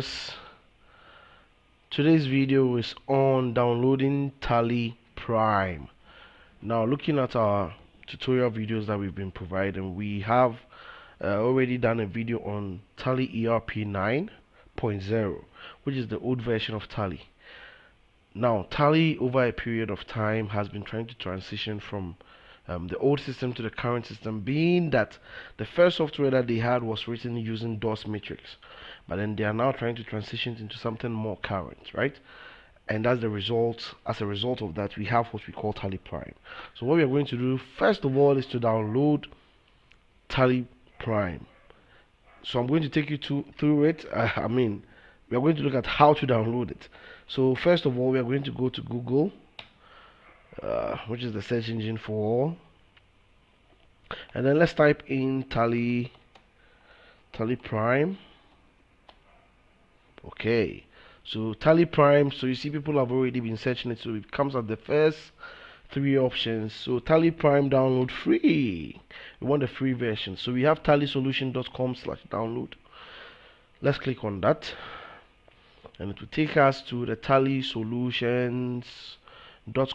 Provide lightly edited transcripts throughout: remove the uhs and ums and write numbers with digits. us. Today's video is on downloading Tally Prime. Now, looking at our tutorial videos that we've been providing, we have already done a video on Tally ERP 9.0, which is the old version of Tally. Now, Tally over a period of time has been trying to transition from the old system to the current system, being that the first software that they had was written using DOS matrix, but then they are now trying to transition into something more current, right? And as a result of that, we have what we call Tally Prime. So what we are going to do first of all is to download Tally Prime. So I'm going to take you through it. We are going to look at how to download it. So first of all, we are going to go to Google, which is the search engine for all, and then let's type in Tally Prime. Okay, so Tally Prime. So you see people have already been searching it, so it comes at the first three options. So Tally Prime download free, we want the free version. So we have tallysolution.com/download. Let's click on that, and it will take us to the Tally Solutions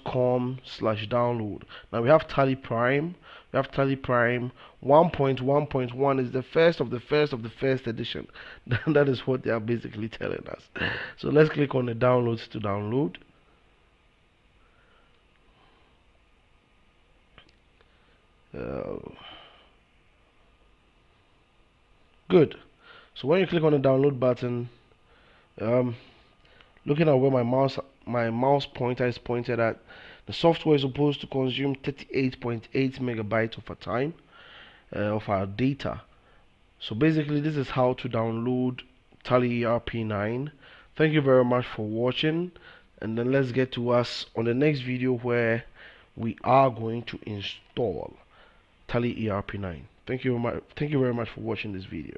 .com/download. Now we have Tally Prime. We have Tally Prime 1.1.1 is the first edition. That is what they are basically telling us. So let's click on the downloads to download. Good. So when you click on the download button, looking at where my mouse pointer is pointed at, the software is supposed to consume 38.8 megabytes of our time, of our data. So basically, this is how to download Tally ERP 9. Thank you very much for watching, and then let's get to us on the next video where we are going to install Tally ERP 9. Thank you very much for watching this video.